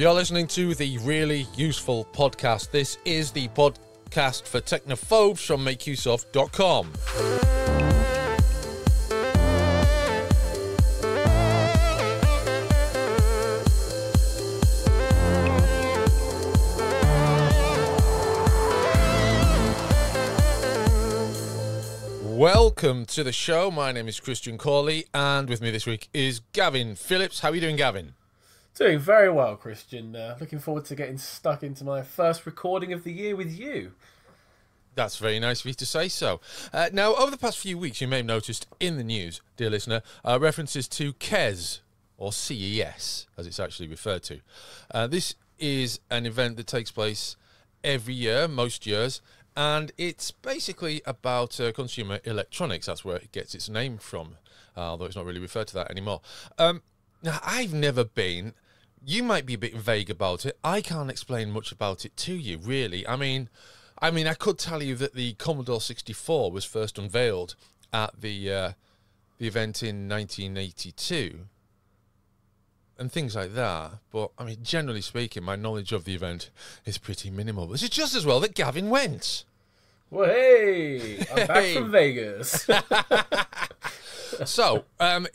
You're listening to The Really Useful Podcast. This is the podcast for technophobes from MakeUseOf.com. Welcome to the show. My name is Christian Corley, and with me this week is Gavin Phillips. How are you doing, Gavin? Doing very well, Christian. Looking forward to getting stuck into my first recording of the year with you. That's very nice of you to say so. Now, over the past few weeks, you may have noticed in the news, dear listener, references to CES, or CES, as it's actually referred to. This is an event that takes place every year, most years, and it's basically about consumer electronics. That's where it gets its name from, although it's not really referred to that anymore. Now, I've never been... You might be a bit vague about it. I can't explain much about it to you, really. I mean, I could tell you that the Commodore 64 was first unveiled at the event in 1982 and things like that. But, I mean, generally speaking, my knowledge of the event is pretty minimal. But it's just as well that Gavin went. Well, hey, I'm back from Vegas. So,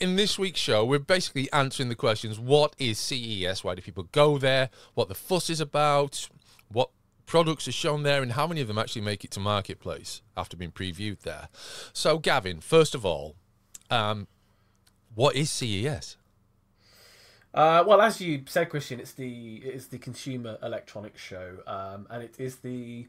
in this week's show, we're basically answering the questions, what is CES, why do people go there, what the fuss is about, what products are shown there, and how many of them actually make it to marketplace after being previewed there. So, Gavin, first of all, what is CES? Well, as you said, Christian, it is the Consumer Electronics Show, and it's the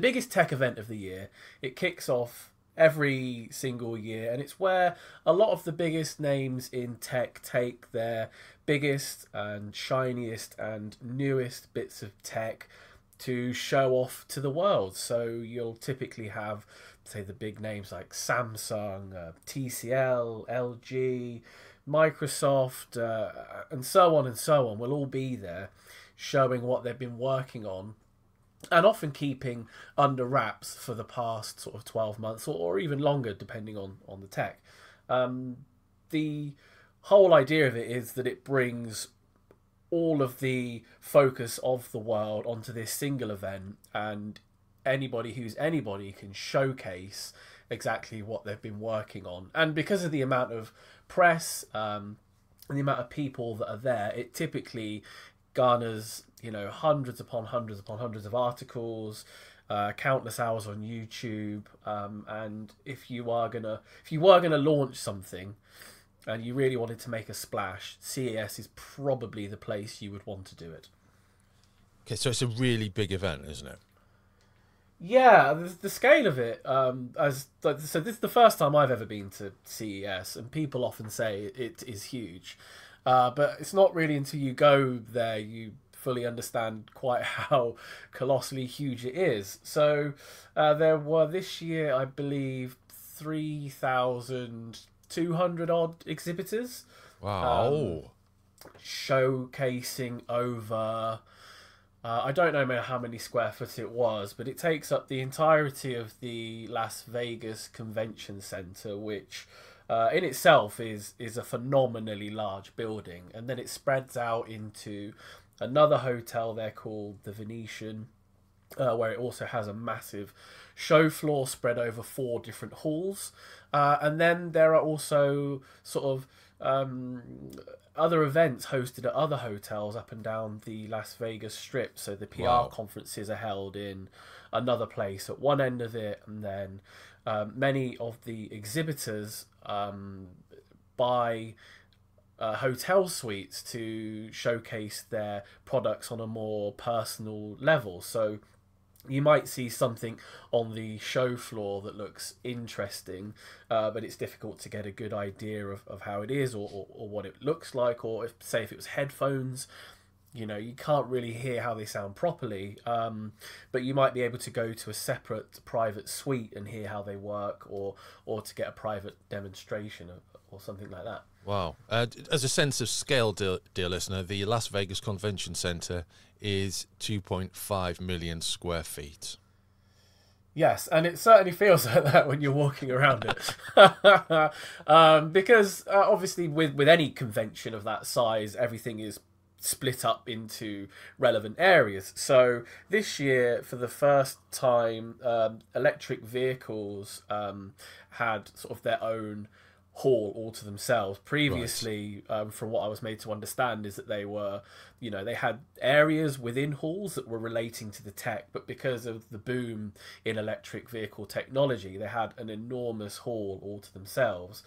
biggest tech event of the year. It kicks off every single year, and it's where a lot of the biggest names in tech take their biggest and shiniest and newest bits of tech to show off to the world. So you'll typically have, say, the big names like Samsung, TCL, LG, Microsoft, and so on will all be there showing what they've been working on, and often keeping under wraps for the past sort of 12 months or even longer, depending on the tech. The whole idea of it is that it brings all of the focus of the world onto this single event, and anybody who's anybody can showcase exactly what they've been working on. And because of the amount of press and the amount of people that are there, it typically garners, you know, hundreds upon hundreds upon hundreds of articles, countless hours on YouTube, and if you were gonna launch something, and you really wanted to make a splash, CES is probably the place you would want to do it. Okay, so it's a really big event, isn't it? Yeah, the scale of it. So this is the first time I've ever been to CES, and people often say it is huge, but it's not really until you go there you fully understand quite how colossally huge it is. So there were this year, I believe, 3,200 odd exhibitors. Wow. Showcasing over, I don't know how many square foot it was, but it takes up the entirety of the Las Vegas Convention Center, which in itself is a phenomenally large building. And then it spreads out into another hotel there called the Venetian, where it also has a massive show floor spread over 4 different halls. And then there are also sort of other events hosted at other hotels up and down the Las Vegas Strip. So the PR wow. conferences are held in another place at one end of it. And then many of the exhibitors by... hotel suites to showcase their products on a more personal level. So you might see something on the show floor that looks interesting, but it's difficult to get a good idea of how it is or what it looks like, or if, say, if it was headphones, you know, you can't really hear how they sound properly, but you might be able to go to a separate private suite and hear how they work, or to get a private demonstration or something like that. Wow. As a sense of scale, dear listener, the Las Vegas Convention Center is 2.5 million square feet. Yes, and it certainly feels like that when you're walking around it. Because obviously with any convention of that size, everything is split up into relevant areas. So this year, for the first time, electric vehicles had sort of their own hall all to themselves. Previously, right, from what I was made to understand, is that they were, you know, they had areas within halls that were relating to the tech, but because of the boom in electric vehicle technology, they had an enormous hall all to themselves.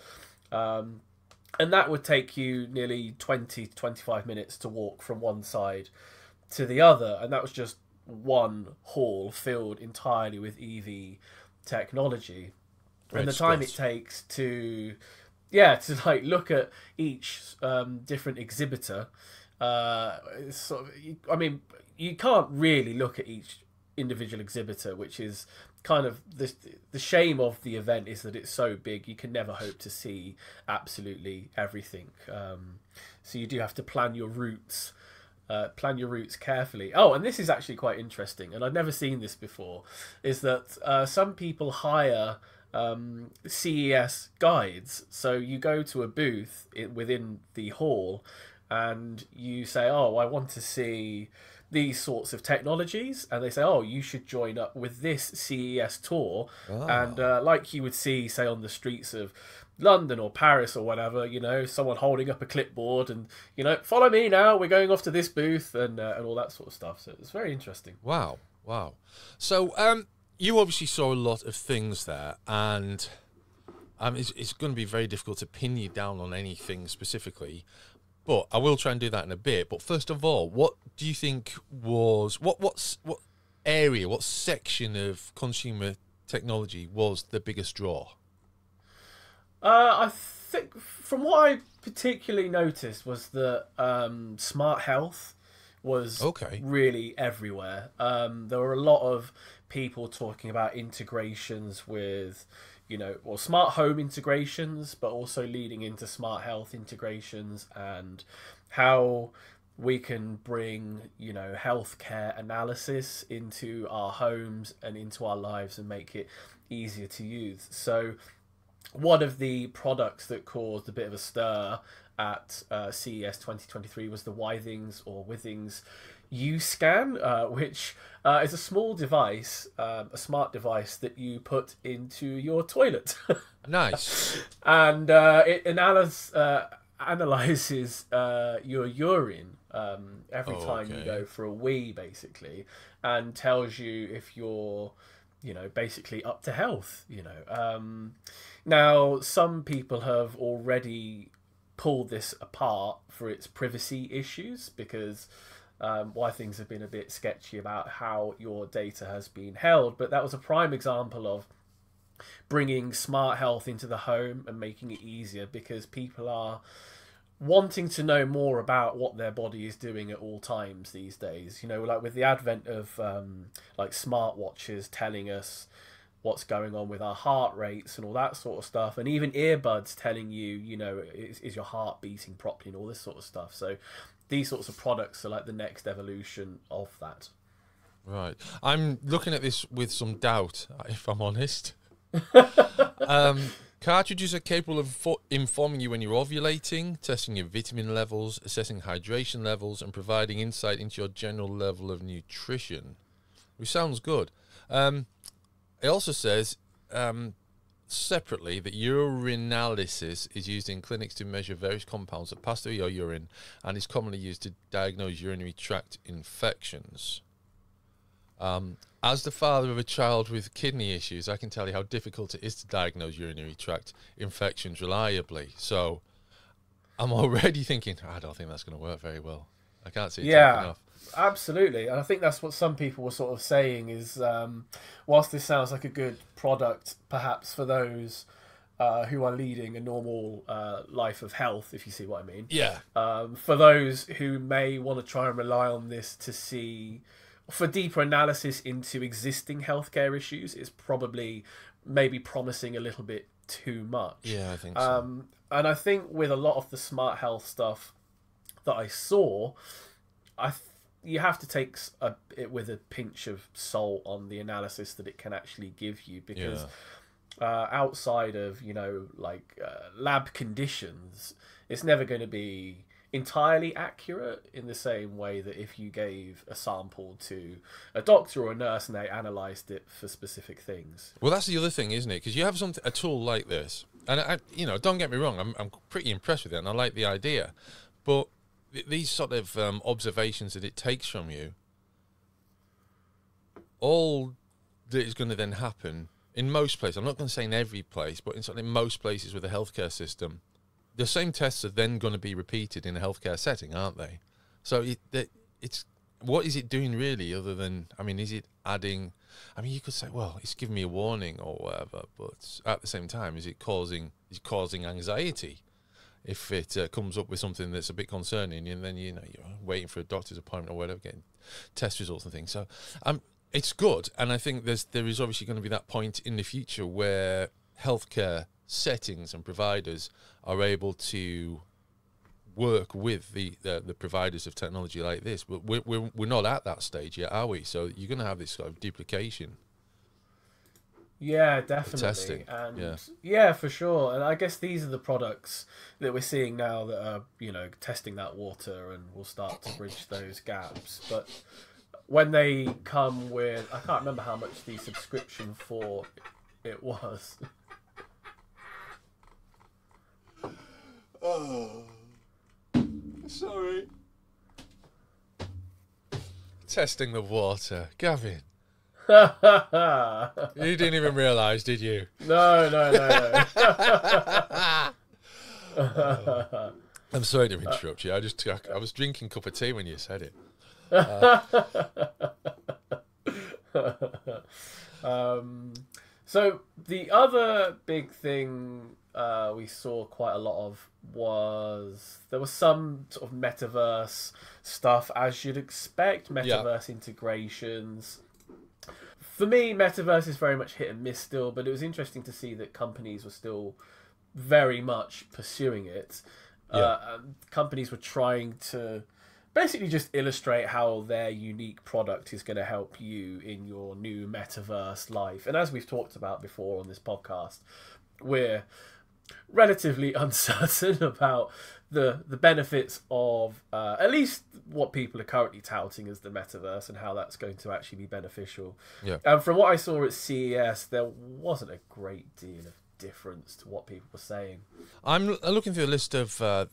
And that would take you nearly 20 to 25 minutes to walk from one side to the other. And that was just one hall filled entirely with EV technology. Great. And the time it takes to, yeah, to like look at each different exhibitor. Sort of, I mean, you can't really look at each individual exhibitor, which is kind of the shame of the event, is that it's so big you can never hope to see absolutely everything. So you do have to plan your routes carefully. Oh, and this is actually quite interesting, and I've never seen this before, is that some people hire CES guides. So you go to a booth within the hall and you say, oh, I want to see these sorts of technologies, and they say, oh, you should join up with this CES tour. Oh. And like you would see, say, on the streets of London or Paris or whatever, you know, someone holding up a clipboard and, you know, follow me now, we're going off to this booth, and all that sort of stuff. So it's very interesting. Wow. Wow. So you obviously saw a lot of things there, and it's going to be very difficult to pin you down on anything specifically, but I will try and do that in a bit. But first of all, what do you think was, what area, what section of consumer technology was the biggest draw? I think from what I particularly noticed was that smart health was really everywhere. There were a lot of people talking about integrations with, you know, well, smart home integrations, but also leading into smart health integrations, and how we can bring, you know, healthcare analysis into our homes and into our lives and make it easier to use. So one of the products that caused a bit of a stir at CES 2023 was the Withings U Scan, which is a small device, a smart device that you put into your toilet. Nice. And it analyzes your urine every time you go for a wee, basically, and tells you if you're, you know, basically up to health, you know. Now, some people have already pulled this apart for its privacy issues, because Withings have been a bit sketchy about how your data has been held. But that was a prime example of bringing smart health into the home and making it easier, because people are wanting to know more about what their body is doing at all times these days. You know, like with the advent of like smartwatches telling us what's going on with our heart rates and all that sort of stuff, and even earbuds telling you, you know, is your heart beating properly and all this sort of stuff. So these sorts of products are like the next evolution of that. Right. I'm looking at this with some doubt, if I'm honest. Cartridges are capable of informing you when you're ovulating, testing your vitamin levels, assessing hydration levels, and providing insight into your general level of nutrition, which sounds good. It also says separately that urinalysis is used in clinics to measure various compounds that pass through your urine and is commonly used to diagnose urinary tract infections. As the father of a child with kidney issues, I can tell you how difficult it is to diagnose urinary tract infections reliably. So I'm already thinking, I don't think that's going to work very well. I can't see it taking off. Absolutely. And I think that's what some people were sort of saying is, whilst this sounds like a good product, perhaps for those who are leading a normal life of health, if you see what I mean. Yeah. For those who may want to try and rely on this to see, for deeper analysis into existing healthcare issues, it's probably maybe promising a little bit too much. Yeah, I think so. And I think with a lot of the smart health stuff that I saw, you have to take it with a pinch of salt on the analysis that it can actually give you, because outside of, you know, like lab conditions, it's never going to be entirely accurate, in the same way that if you gave a sample to a doctor or a nurse and they analysed it for specific things. Well, that's the other thing, isn't it? Because you have a tool like this, and you know, don't get me wrong, I'm pretty impressed with it, and I like the idea, but these sort of observations that it takes from you, all that is going to then happen in most places, I'm not going to say in every place, but in certainly most places with a healthcare system, the same tests are then going to be repeated in a healthcare setting, aren't they? So it's what is it doing really, other than, I mean, is it adding, I mean, you could say, well, it's giving me a warning or whatever, but at the same time, is it causing anxiety? If it comes up with something that's a bit concerning, and then, you know, you're waiting for a doctor's appointment or whatever, getting test results and things. So it's good. And I think there is obviously going to be that point in the future where healthcare settings and providers are able to work with the providers of technology like this. But we're not at that stage yet, are we? So you're going to have this sort of duplication. Yeah, definitely. And yeah, for sure. And I guess these are the products that we're seeing now that are, you know, testing that water, and we'll start to bridge those gaps. But when they come with, I can't remember how much the subscription for it was. Oh, sorry. Testing the water, Gavin. You didn't even realise, did you? No. Oh. I'm sorry to interrupt you. I was drinking a cup of tea when you said it. So the other big thing we saw quite a lot of was there was some sort of metaverse stuff, as you'd expect, metaverse integrations. For me, metaverse is very much hit and miss still, but it was interesting to see that companies were still very much pursuing it. Yeah. Companies were trying to basically just illustrate how their unique product is going to help you in your new metaverse life. And as we've talked about before on this podcast, we're relatively uncertain about the benefits of at least what people are currently touting as the metaverse, and how that's going to actually be beneficial. Yeah. And from what I saw at CES, there wasn't a great deal of difference to what people were saying. I'm looking through a list of our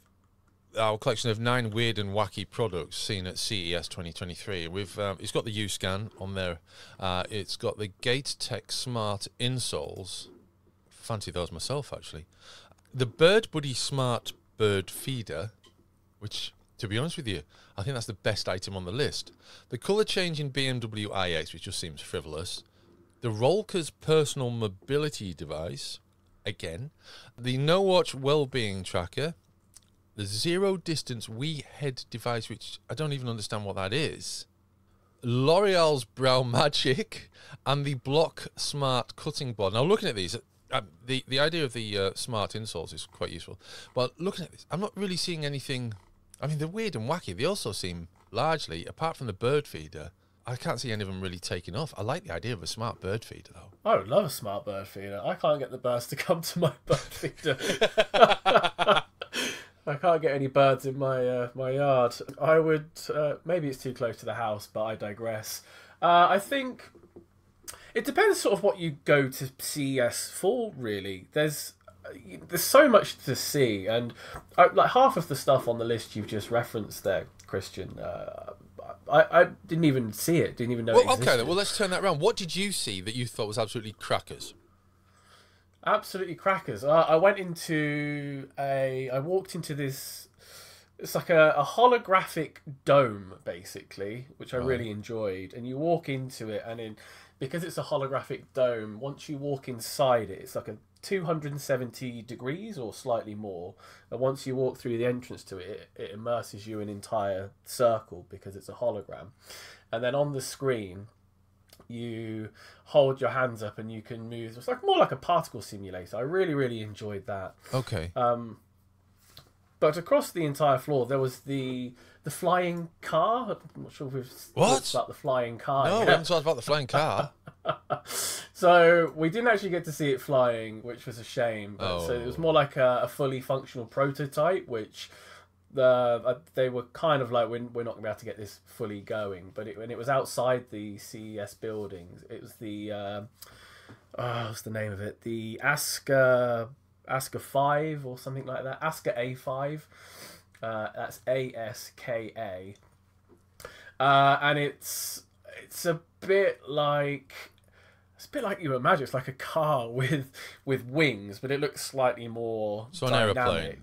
collection of 9 weird and wacky products seen at CES 2023. It's got the U Scan on there. It's got the GateTech smart insoles. Fancy those myself, actually. The Bird Buddy smart bird feeder, which, to be honest with you, I think that's the best item on the list. The colour change in BMW iX, which just seems frivolous. The Rolker's personal mobility device, again. The No Watch wellbeing tracker. The zero distance Wii head device, which I don't even understand what that is. L'Oreal's Brow Magic, and the Block smart cutting board. Now, looking at these, the idea of the smart insoles is quite useful, but looking at this, I'm not really seeing anything. I mean, they're weird and wacky. They also seem largely, apart from the bird feeder, I can't see any of them really taking off. I like the idea of a smart bird feeder, though. I would love a smart bird feeder. I can't get the birds to come to my bird feeder. I can't get any birds in my yard. I would maybe it's too close to the house, but I digress. I think it depends sort of what you go to CES for, really. There's so much to see, and like half of the stuff on the list you've just referenced there, Christian, I didn't even see it, didn't even know it existed. Okay, then, well, let's turn that around. What did you see that you thought was absolutely crackers? Absolutely crackers. I went into I walked into this. It's like a holographic dome, basically, which I really enjoyed. And you walk into it, and because it's a holographic dome, once you walk inside it, it's like a 270 degrees or slightly more. And once you walk through the entrance to it, it immerses you in an entire circle because it's a hologram. And then on the screen, you hold your hands up and you can move. It's like more like a particle simulator. I really enjoyed that. Okay. But across the entire floor, there was the flying car. I'm not sure if we've talked about the flying car. No, we haven't talked about the flying car. So we didn't actually get to see it flying, which was a shame. But so it was more like a fully functional prototype, which they were kind of like, we're not going to be able to get this fully going. But when it was outside the CES buildings, it was the what's the name of it? The Aska 5 or something like that. Aska A5. That's ASKA. And it's a bit like you imagine. It's like a car with wings, but it looks slightly more dynamic. An aeroplane.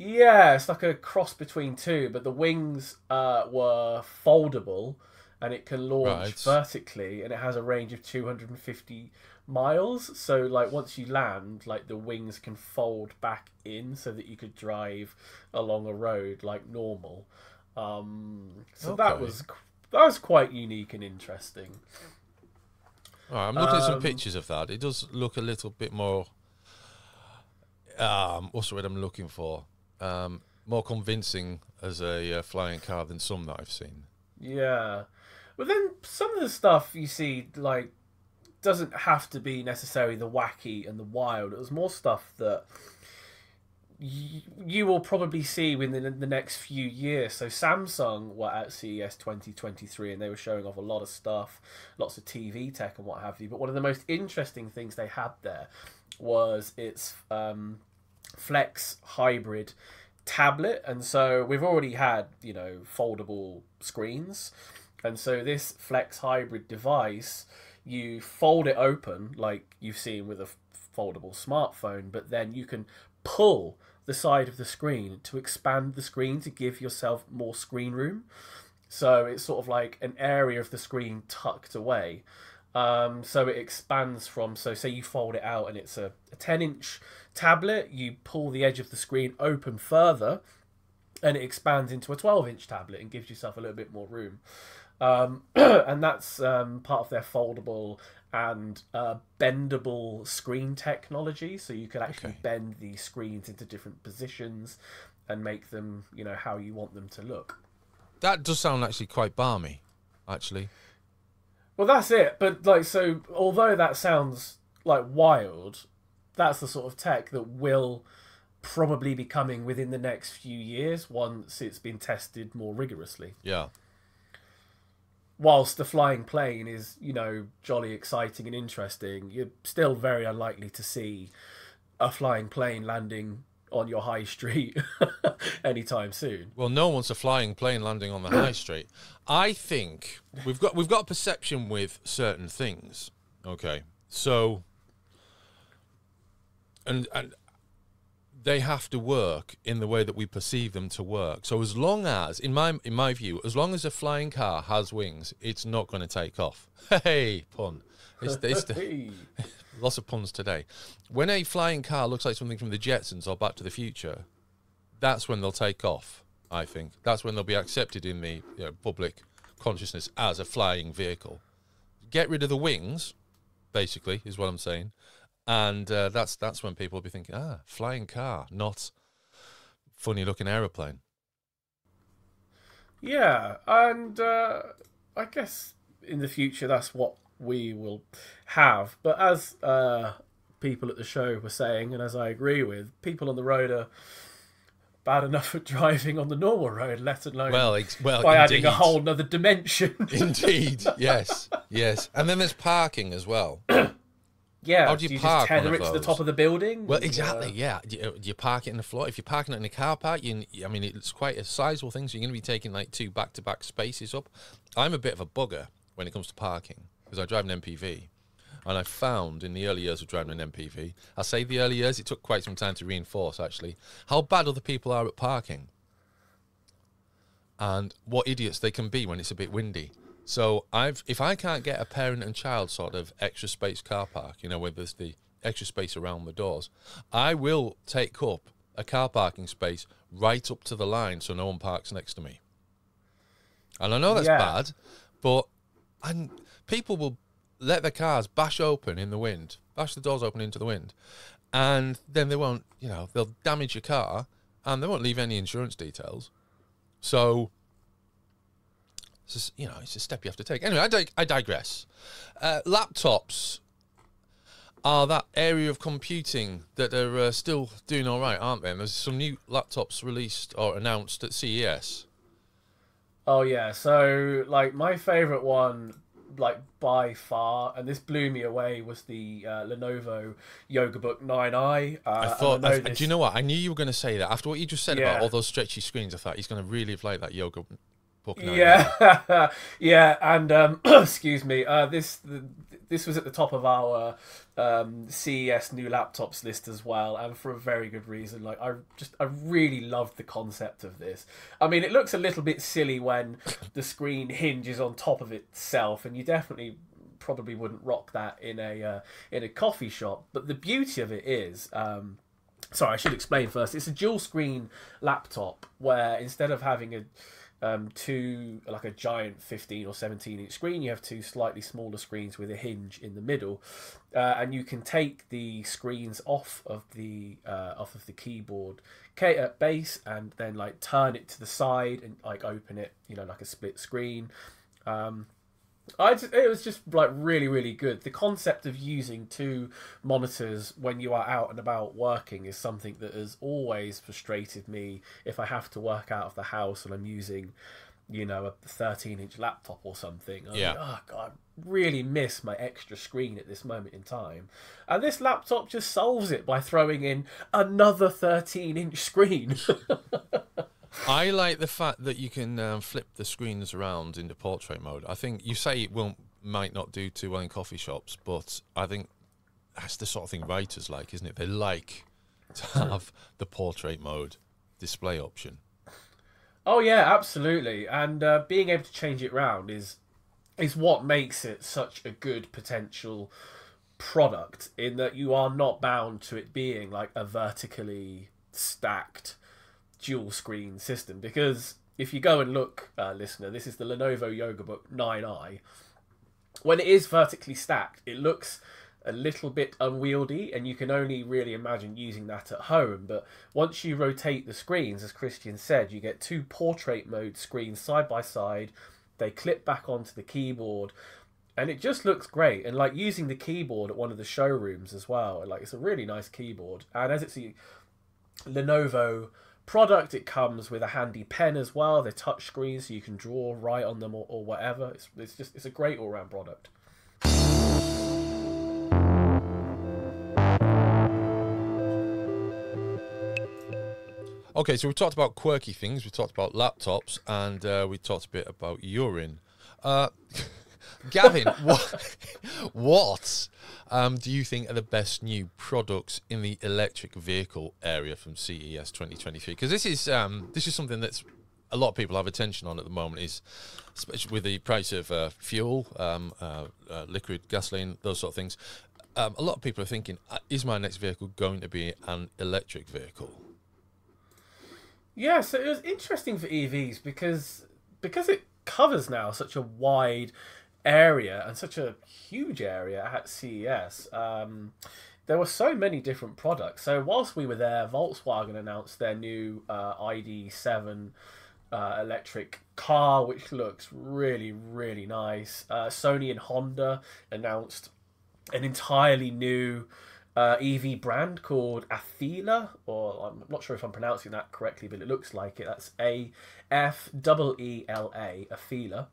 Yeah, it's like a cross between two, but the wings were foldable, and it can launch vertically, and it has a range of 250 miles. So, like, once you land, like, the wings can fold back in so that you could drive along a road like normal. So that was quite unique and interesting. All right, I'm looking at some pictures of that. It does look a little bit more. What's the word I'm looking for? More convincing as a flying car than some that I've seen. Yeah, but then some of the stuff you see, like, doesn't have to be necessarily the wacky and the wild. It was more stuff that you will probably see within the next few years. So Samsung were at CES 2023 and they were showing off a lot of stuff, lots of TV tech and what have you. But one of the most interesting things they had there was its flex hybrid tablet. And so we've already had, you know, foldable screens, and so this flex hybrid device, you fold it open like you've seen with a foldable smartphone, but then you can pull the side of the screen to expand the screen to give yourself more screen room. So it's sort of like an area of the screen tucked away. So it expands from, so say you fold it out and it's a 10-inch tablet, you pull the edge of the screen open further and it expands into a 12-inch tablet and gives yourself a little bit more room. And that's part of their foldable and bendable screen technology. So you could actually bend the screens into different positions and make them, you know, how you want them to look. That does sound actually quite balmy, actually. Well, that's it. But, like, so although that sounds like wild, that's the sort of tech that will probably be coming within the next few years once it's been tested more rigorously. Yeah. Whilst the flying plane is, you know, jolly exciting and interesting, you're still very unlikely to see a flying plane landing on your high street anytime soon. Well, no one's a flying plane landing on the high street. I think we've got perception with certain things. Okay, so and they have to work in the way that we perceive them to work. So as long as, in my view, as long as a flying car has wings, it's not going to take off. Hey, pun. It's lots of puns today. When a flying car looks like something from the Jetsons or Back to the Future, that's when they'll take off, I think. That's when they'll be accepted in the, you know, public consciousness as a flying vehicle. Get rid of the wings, basically, is what I'm saying. And that's when people will be thinking, ah, flying car, not funny-looking aeroplane. Yeah, and I guess in the future that's what we will have. But as people at the show were saying, and as I agree with, people on the road are bad enough at driving on the normal road, let alone adding a whole nother dimension. Indeed, yes, yes. And then there's parking as well. Yeah, how do you park just tether it to the top of the building? Well, exactly, yeah. Do you park it in the floor? If you're parking it in a car park, I mean, it's quite a sizable thing, so you're going to be taking, like, two back-to-back spaces up. I'm a bit of a bugger when it comes to parking, because I drive an MPV, and I found in the early years of driving an MPV, I say the early years, it took quite some time to reinforce, actually, how bad other people are at parking and what idiots they can be when it's a bit windy. So if I can't get a parent and child sort of extra space car park, you know, where there's the extra space around the doors, I will take up a car parking space right up to the line so no one parks next to me. And I know that's bad, but people will let their cars bash open in the wind, bash the doors open into the wind, and then they won't, you know, they'll damage your car and they won't leave any insurance details. So... it's a step you have to take. Anyway, I digress. Laptops. are that area of computing that are still doing all right, aren't they? And there's some new laptops released or announced at CES. Oh, yeah. So, like, my favourite one, like, by far, and this blew me away, was the Lenovo Yoga Book 9i. Do you know what? I knew you were going to say that. After what you just said about all those stretchy screens, I thought he's going to really have liked that Yoga Book 9i. Yeah. Yeah, and, excuse me, this was at the top of our CES new laptops list as well, and for a very good reason. Like, I really loved the concept of this. I mean, it looks a little bit silly when the screen hinges on top of itself, and you definitely probably wouldn't rock that in a coffee shop. But the beauty of it is, sorry, I should explain first. It's a dual screen laptop where instead of having a two, like a giant 15 or 17 inch screen, you have two slightly smaller screens with a hinge in the middle, and you can take the screens off of the keyboard base and then like turn it to the side and like open it, you know, like a split screen. It was just like really, really good. The concept of using two monitors when you are out and about working is something that has always frustrated me. If I have to work out of the house and I'm using, you know, a 13-inch laptop or something, I'm like, oh God, I really miss my extra screen at this moment in time. And this laptop just solves it by throwing in another 13-inch screen. I like the fact that you can flip the screens around into portrait mode. I think you say it might not do too well in coffee shops, but I think that's the sort of thing writers like, isn't it? They like to have the portrait mode display option. Oh yeah, absolutely. And being able to change it round is what makes it such a good potential product, in that you are not bound to it being like a vertically stacked dual screen system. Because if you go and look, listener, this is the Lenovo Yoga Book 9i. When it is vertically stacked, it looks a little bit unwieldy, and you can only really imagine using that at home. But once you rotate the screens, as Christian said, you get two portrait mode screens side by side. They clip back onto the keyboard, and it just looks great. And like using the keyboard at one of the showrooms as well, like it's a really nice keyboard. And as it's a Lenovo product, it comes with a handy pen as well. They're touch screens, so you can draw, write on them, or whatever. It's a great all-round product. Okay, so we talked about quirky things, we talked about laptops, and we talked a bit about urine. Gavin, what do you think are the best new products in the electric vehicle area from CES 2023? Because this is something that's a lot of people have attention on at the moment, is especially with the price of fuel, liquid gasoline, those sort of things. A lot of people are thinking, is my next vehicle going to be an electric vehicle? Yeah, so it was interesting for EVs because it covers now such a wide area and such a huge area at CES. There were so many different products. So whilst we were there, Volkswagen announced their new ID7 electric car, which looks really, really nice. Sony and Honda announced an entirely new EV brand called Athela, or I'm not sure if I'm pronouncing that correctly, but it looks like it. That's A-F-E-E-L-A, Athela.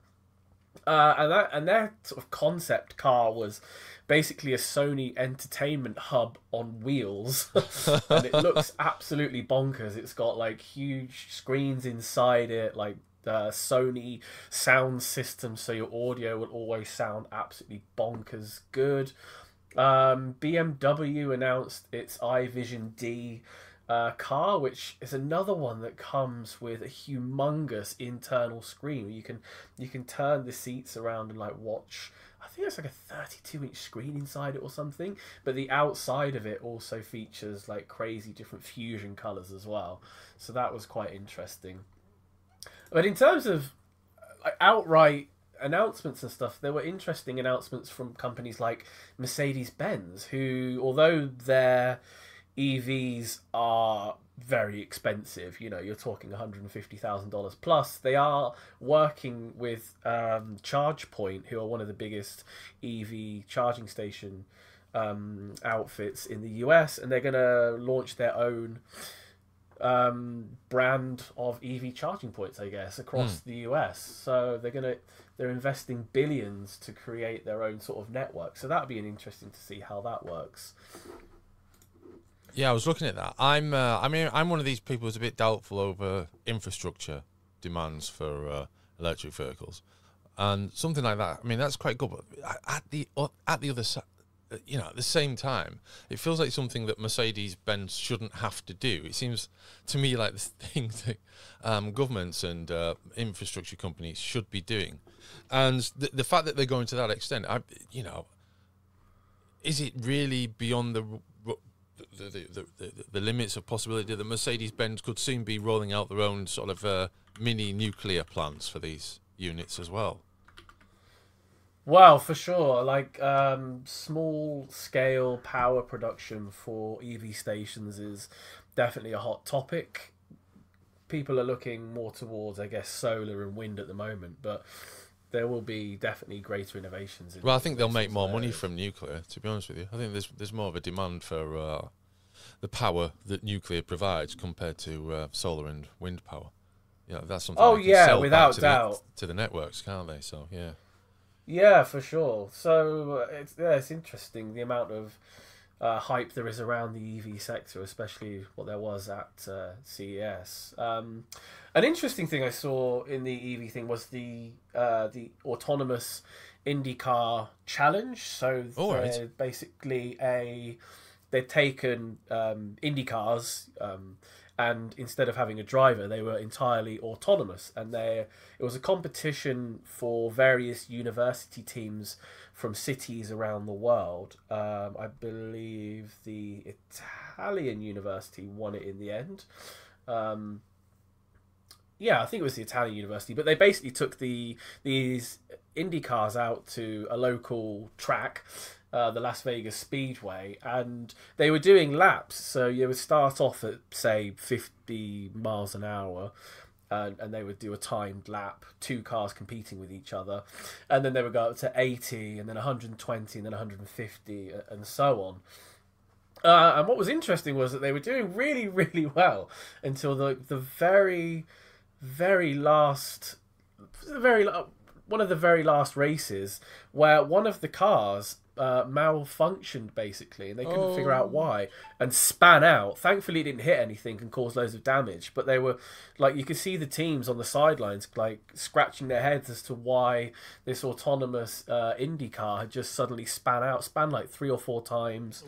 And their sort of concept car was basically a Sony entertainment hub on wheels. And it looks absolutely bonkers. It's got like huge screens inside it, like Sony sound system, so your audio will always sound absolutely bonkers good. BMW announced its iVision D car, which is another one that comes with a humongous internal screen. You can turn the seats around and like watch. I think it's like a 32-inch screen inside it or something. But the outside of it also features like crazy different fusion colors as well. So that was quite interesting. But in terms of like outright announcements and stuff, there were interesting announcements from companies like Mercedes-Benz, who, although their EVs are very expensive, you know, you're talking $150,000 plus, they are working with ChargePoint, who are one of the biggest EV charging station outfits in the US, and they're going to launch their own brand of EV charging points, I guess, across the US. So they're investing billions to create their own sort of network. So that'd be an interesting to see how that works. Yeah, I was looking at that. I'm one of these people who's a bit doubtful over infrastructure demands for electric vehicles, and something like that. I mean, that's quite good. But at the other side, you know, at the same time, it feels like something that Mercedes-Benz shouldn't have to do. It seems to me like the thing that governments and infrastructure companies should be doing. And the fact that they're going to that extent, you know, is it really beyond the limits of possibility that Mercedes-Benz could soon be rolling out their own sort of mini nuclear plants for these units as well? Well, for sure, like small-scale power production for EV stations is definitely a hot topic. People are looking more towards, I guess, solar and wind at the moment, but there will be definitely greater innovations. Well, I think they'll make more money from nuclear, to be honest with you. I think there's more of a demand for the power that nuclear provides compared to solar and wind power. Yeah, you know, that's something. Oh, yeah, without doubt, to the networks, can't they? So, yeah. Yeah, for sure. So it's interesting the amount of hype there is around the EV sector, especially what there was at CES. An interesting thing I saw in the EV thing was the autonomous IndyCar challenge. So basically they've taken IndyCars and instead of having a driver, they were entirely autonomous. And it was a competition for various university teams from cities around the world. I believe the Italian university won it in the end. Yeah, I think it was the Italian university. But they basically took these IndyCars out to a local track, the Las Vegas Speedway, and they were doing laps. So you would start off at, say, 50 miles an hour, and they would do a timed lap, two cars competing with each other, and then they would go up to 80, and then 120, and then 150, and so on. And what was interesting was that they were doing really, really well until the very, very last... one of the very last races where one of the cars malfunctioned, basically, and they couldn't figure out why, and span out. Thankfully, it didn't hit anything and cause loads of damage, but they were, like, you could see the teams on the sidelines, like, scratching their heads as to why this autonomous Indy car had just suddenly span like 3 or 4 times.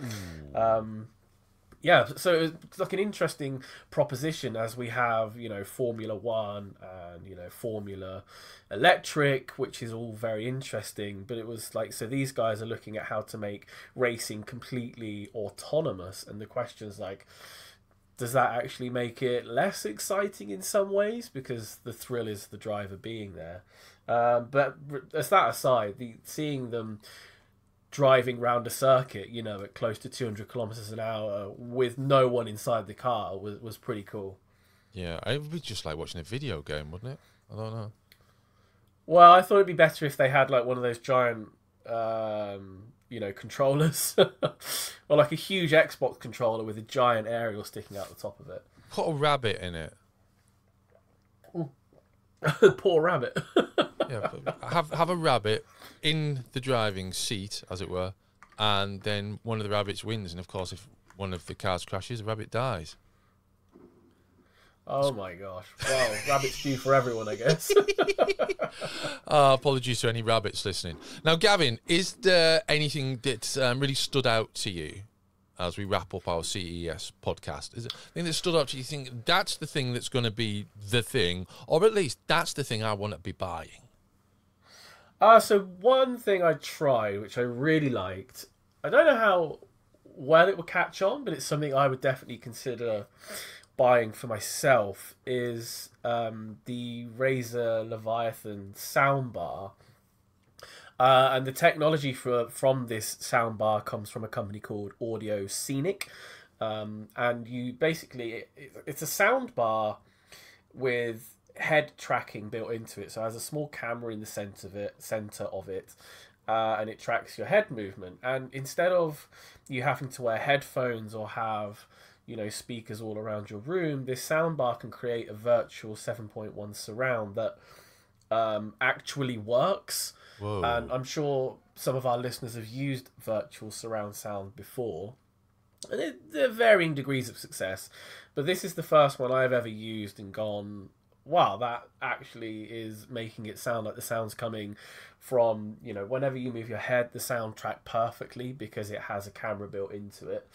Yeah, so it was like an interesting proposition, as we have, you know, Formula One and, you know, Formula Electric, which is all very interesting. But it was like, so these guys are looking at how to make racing completely autonomous. And the question's like, does that actually make it less exciting in some ways? Because the thrill is the driver being there. But as that aside, seeing them driving round a circuit, you know, at close to 200 kilometers an hour with no one inside the car was pretty cool. Yeah, it would be just like watching a video game, wouldn't it? I don't know. Well, I thought it'd be better if they had like one of those giant, you know, controllers, or like a huge Xbox controller with a giant aerial sticking out the top of it. Put a rabbit in it. Poor rabbit. Yeah, but have a rabbit in the driving seat, as it were, and then one of the rabbits wins. And of course, if one of the cars crashes, the rabbit dies. Oh my gosh! Wow, rabbits do for everyone, I guess. Apologies to any rabbits listening. Now, Gavin, is there anything that really stood out to you as we wrap up our CES podcast? Is it thing that stood out to you? Think that's the thing that's going to be the thing, or at least that's the thing I want to be buying. So one thing I tried, which I really liked, I don't know how well it will catch on, but it's something I would definitely consider buying for myself, is the Razer Leviathan soundbar. And the technology from this soundbar comes from a company called Audio Scenic. And you basically, it's a soundbar with head tracking built into it, so it has a small camera in the center of it, and it tracks your head movement. And instead of you having to wear headphones or have, you know, speakers all around your room, this soundbar can create a virtual 7.1 surround that actually works. Whoa. And I'm sure some of our listeners have used virtual surround sound before. And they're varying degrees of success, but this is the first one I've ever used and gone, wow, that actually is making it sound like the sound's coming from, you know, whenever you move your head, the soundtrack perfectly, because it has a camera built into it.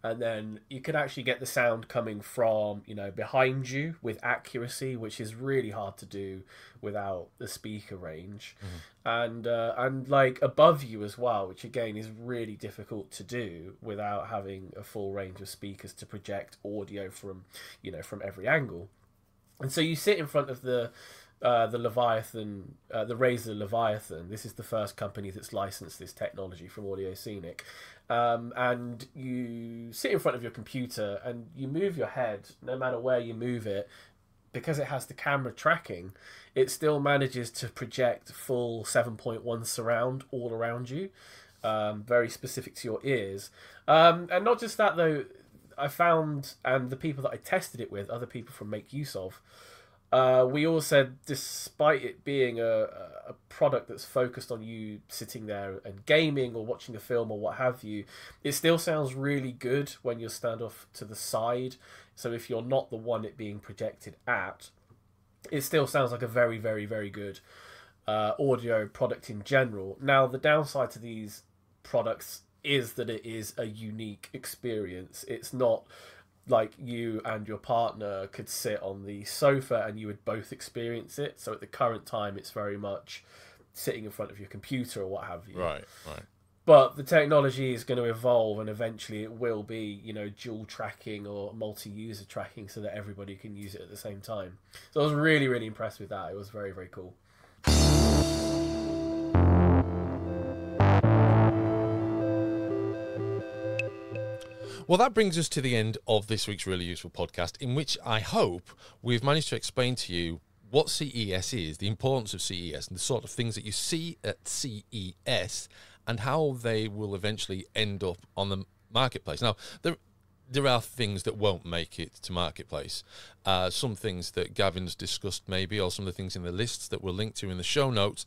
And then you can actually get the sound coming from, you know, behind you with accuracy, which is really hard to do without the speaker range. Mm-hmm. And like above you as well, which again is really difficult to do without having a full range of speakers to project audio from, you know, from every angle. And so you sit in front of the Leviathan, the Razer Leviathan. This is the first company that's licensed this technology from Audio Scenic. And you sit in front of your computer and you move your head, no matter where you move it, because it has the camera tracking, it still manages to project full 7.1 surround all around you, very specific to your ears. And not just that, though, I found, and the people that I tested it with, other people from Make Use Of, we all said, despite it being a product that's focused on you sitting there and gaming or watching a film or what have you, it still sounds really good when you stand off to the side. So if you're not the one it being projected at, it still sounds like a very, very, very good audio product in general. Now, the downside to these products is that it is a unique experience. It's not like you and your partner could sit on the sofa and you would both experience it. So at the current time, it's very much sitting in front of your computer or what have you. Right, right. But the technology is going to evolve, and eventually it will be, you know, dual tracking or multi-user tracking so that everybody can use it at the same time. So I was really, really impressed with that. It was very, very cool. Well, that brings us to the end of this week's Really Useful Podcast, in which I hope we've managed to explain to you what CES is, the importance of CES, and the sort of things that you see at CES and how they will eventually end up on the marketplace. Now, there are things that won't make it to marketplace. Some things that Gavin's discussed maybe, or some of the things in the lists that we'll link to in the show notes,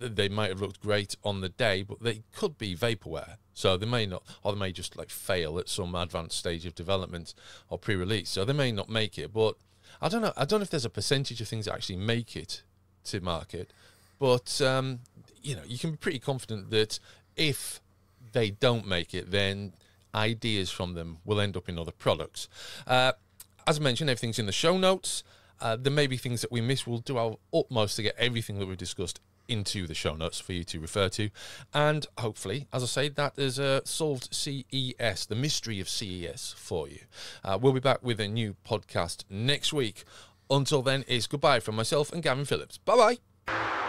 they might have looked great on the day, but they could be vaporware. So they may not, or they may just like fail at some advanced stage of development or pre-release. So they may not make it, but I don't know. I don't know if there's a percentage of things that actually make it to market, but you know, you can be pretty confident that if they don't make it, then ideas from them will end up in other products. As I mentioned, everything's in the show notes. There may be things that we miss. We'll do our utmost to get everything that we've discussed into the show notes for you to refer to, and hopefully, as I say, that has solved CES, the mystery of CES, for you. We'll be back with a new podcast next week. Until then, it's goodbye from myself and Gavin Phillips. Bye bye.